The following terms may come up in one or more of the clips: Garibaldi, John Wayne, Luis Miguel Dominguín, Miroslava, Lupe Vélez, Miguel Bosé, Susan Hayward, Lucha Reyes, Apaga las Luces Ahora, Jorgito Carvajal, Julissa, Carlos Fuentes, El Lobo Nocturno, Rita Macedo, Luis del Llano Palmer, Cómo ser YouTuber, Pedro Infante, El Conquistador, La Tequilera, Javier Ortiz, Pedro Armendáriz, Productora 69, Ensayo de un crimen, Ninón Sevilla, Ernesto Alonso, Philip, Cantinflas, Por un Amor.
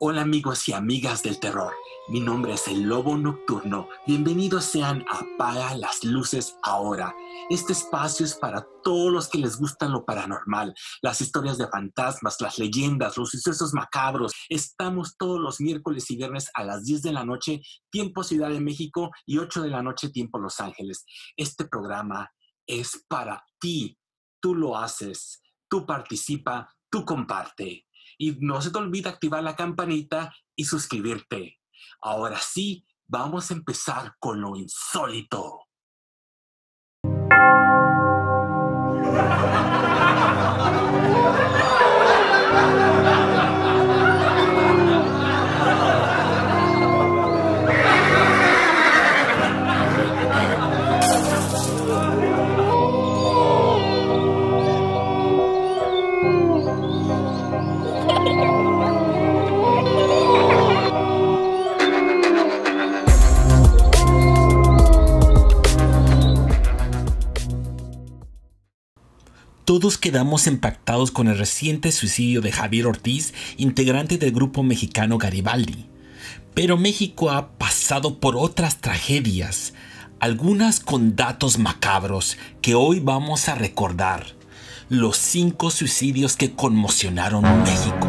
Hola amigos y amigas del terror, mi nombre es El Lobo Nocturno. Bienvenidos sean a Apaga las Luces Ahora. Este espacio es para todos los que les gustan lo paranormal, las historias de fantasmas, las leyendas, los sucesos macabros. Estamos todos los miércoles y viernes a las 10 de la noche, tiempo Ciudad de México, y 8 de la noche, tiempo Los Ángeles. Este programa es para ti. Tú lo haces, tú participa, tú comparte. Y no se te olvide activar la campanita y suscribirte. Ahora sí, vamos a empezar con lo insólito. Todos quedamos impactados con el reciente suicidio de Javier Ortiz, integrante del grupo mexicano Garibaldi. Pero México ha pasado por otras tragedias, algunas con datos macabros que hoy vamos a recordar. Los 5 suicidios que conmocionaron México.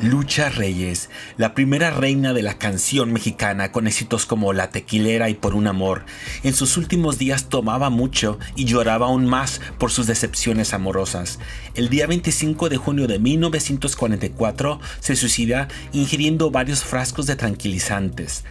Lucha Reyes, la primera reina de la canción mexicana con éxitos como La Tequilera y Por un Amor, en sus últimos días tomaba mucho y lloraba aún más por sus decepciones amorosas. El día 25 de junio de 1944 se suicida ingiriendo varios frascos de tranquilizantes.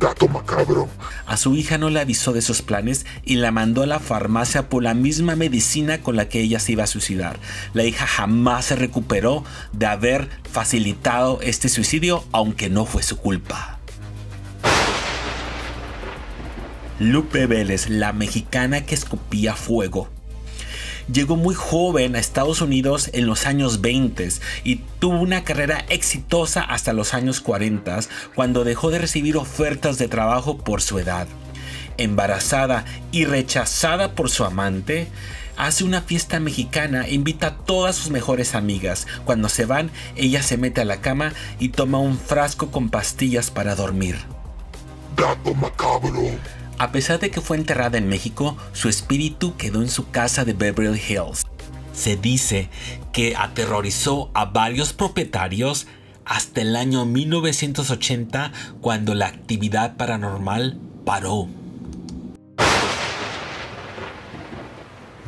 Dato macabro. A su hija no le avisó de sus planes y la mandó a la farmacia por la misma medicina con la que ella se iba a suicidar. La hija jamás se recuperó de haber facilitado este suicidio, aunque no fue su culpa. Lupe Vélez, la mexicana que escupía fuego. Llegó muy joven a Estados Unidos en los años 20 y tuvo una carrera exitosa hasta los años 40, cuando dejó de recibir ofertas de trabajo por su edad. Embarazada y rechazada por su amante, hace una fiesta mexicana e invita a todas sus mejores amigas. Cuando se van, ella se mete a la cama y toma un frasco con pastillas para dormir. Dato macabro. A pesar de que fue enterrada en México, su espíritu quedó en su casa de Beverly Hills. Se dice que aterrorizó a varios propietarios hasta el año 1980, cuando la actividad paranormal paró.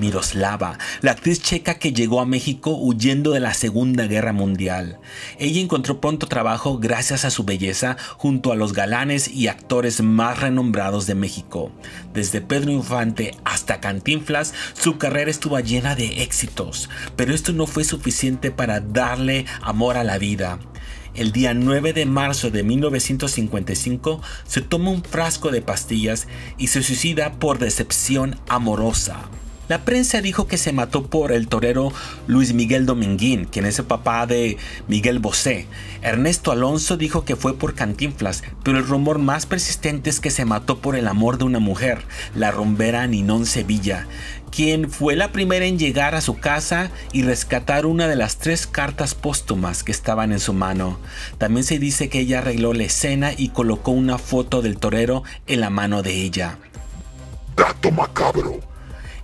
Miroslava, la actriz checa que llegó a México huyendo de la Segunda Guerra Mundial. Ella encontró pronto trabajo gracias a su belleza junto a los galanes y actores más renombrados de México. Desde Pedro Infante hasta Cantinflas, su carrera estuvo llena de éxitos, pero esto no fue suficiente para darle amor a la vida. El día 9 de marzo de 1955 se toma un frasco de pastillas y se suicida por decepción amorosa. La prensa dijo que se mató por el torero Luis Miguel Dominguín, quien es el papá de Miguel Bosé. Ernesto Alonso dijo que fue por Cantinflas, pero el rumor más persistente es que se mató por el amor de una mujer, la rumbera Ninón Sevilla, quien fue la primera en llegar a su casa y rescatar una de las 3 cartas póstumas que estaban en su mano. También se dice que ella arregló la escena y colocó una foto del torero en la mano de ella. Dato macabro.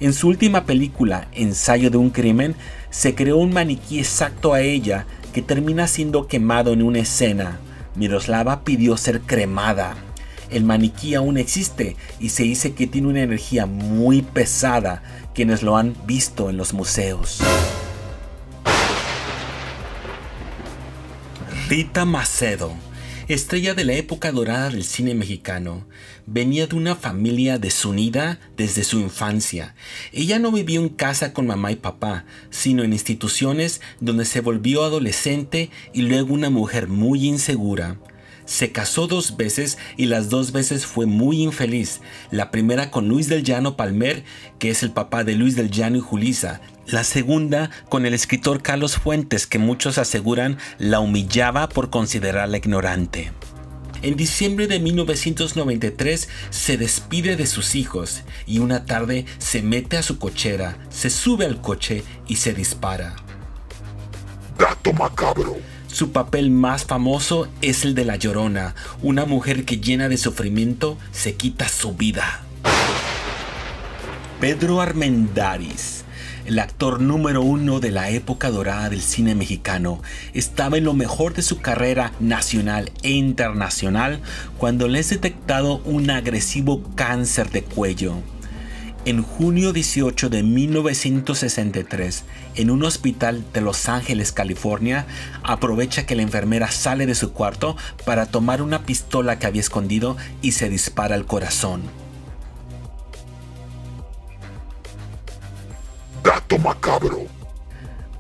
En su última película, Ensayo de un crimen, se creó un maniquí exacto a ella que termina siendo quemado en una escena. Miroslava pidió ser cremada. El maniquí aún existe y se dice que tiene una energía muy pesada, quienes lo han visto en los museos. Rita Macedo, estrella de la época dorada del cine mexicano, venía de una familia desunida desde su infancia. Ella no vivió en casa con mamá y papá, sino en instituciones donde se volvió adolescente y luego una mujer muy insegura. Se casó 2 veces y las 2 veces fue muy infeliz. La primera con Luis del Llano Palmer, que es el papá de Luis del Llano y Julissa. La segunda con el escritor Carlos Fuentes, que muchos aseguran la humillaba por considerarla ignorante. En diciembre de 1993 se despide de sus hijos y una tarde se mete a su cochera, se sube al coche y se dispara. Dato macabro. Su papel más famoso es el de La Llorona, una mujer que llena de sufrimiento se quita su vida. Pedro Armendáriz, el actor número uno de la época dorada del cine mexicano, estaba en lo mejor de su carrera nacional e internacional cuando le es detectado un agresivo cáncer de cuello. En junio 18 de 1963, en un hospital de Los Ángeles, California, aprovecha que la enfermera sale de su cuarto para tomar una pistola que había escondido y se dispara al corazón. Dato macabro.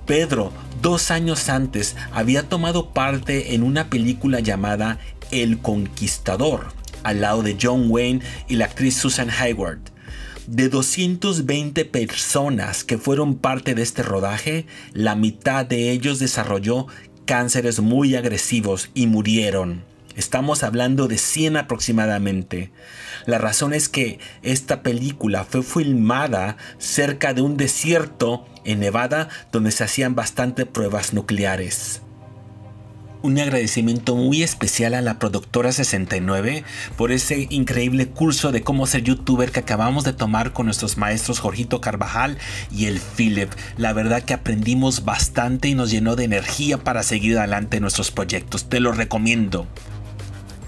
Pedro, 2 años antes, había tomado parte en una película llamada El Conquistador, al lado de John Wayne y la actriz Susan Hayward. De 220 personas que fueron parte de este rodaje, la mitad de ellos desarrolló cánceres muy agresivos y murieron. Estamos hablando de 100 aproximadamente. La razón es que esta película fue filmada cerca de un desierto en Nevada donde se hacían bastante pruebas nucleares. Un agradecimiento muy especial a la Productora 69 por ese increíble curso de cómo ser youtuber que acabamos de tomar con nuestros maestros Jorgito Carvajal y el Philip. La verdad que aprendimos bastante y nos llenó de energía para seguir adelante nuestros proyectos. Te lo recomiendo.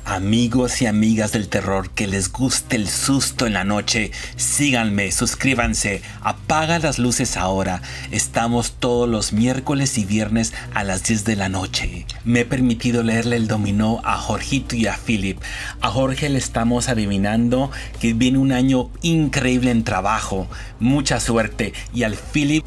Amigos y amigas del terror que les guste el susto en la noche, síganme, suscríbanse, apaga las luces ahora. Estamos todos los miércoles y viernes a las 10 de la noche. Me he permitido leerle el dominó a Jorgito y a Philip. A Jorge le estamos adivinando que viene un año increíble en trabajo, mucha suerte, y al Philip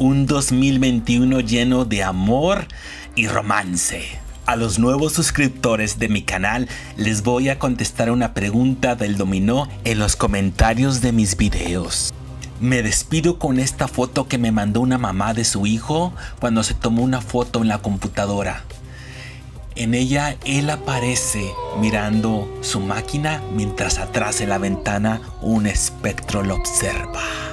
un 2021 lleno de amor y romance. A los nuevos suscriptores de mi canal les voy a contestar una pregunta del dominó en los comentarios de mis videos. Me despido con esta foto que me mandó una mamá de su hijo cuando se tomó una foto en la computadora. En ella él aparece mirando su máquina mientras atrás en la ventana un espectro lo observa.